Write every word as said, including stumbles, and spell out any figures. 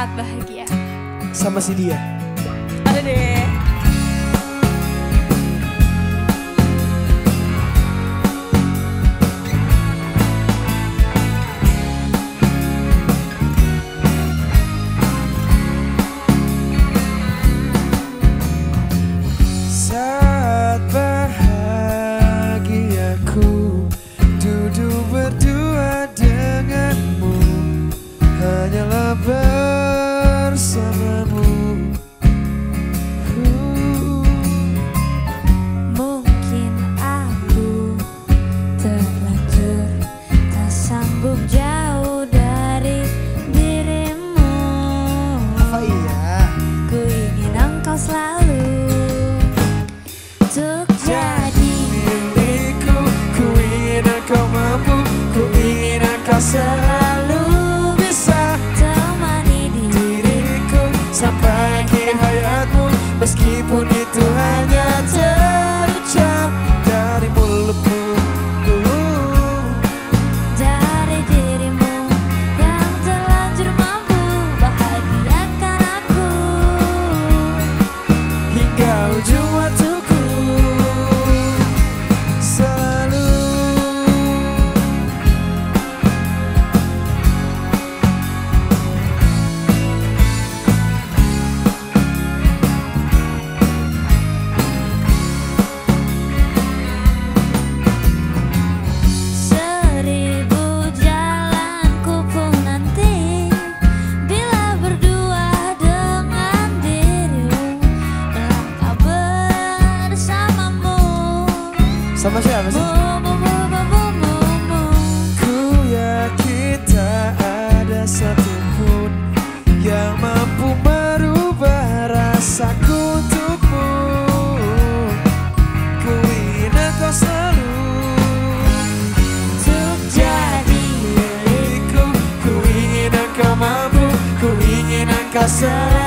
saat bahagia. Sama si dia. Ada deh. Selalu bisa temani diriku sampai akhir hayatmu, meskipun itu hanya terucap dari mulutku, dari dirimu yang terlanjur mampu bahagiakan aku hingga ujung waktuku. Sama siapa sih? Ku yakin tak ada satupun yang mampu merubah rasaku untukmu. Ku ingin engkau selalu untuk jadi milikku. Ku ingin engkau mampu, ku ingin engkau selalu.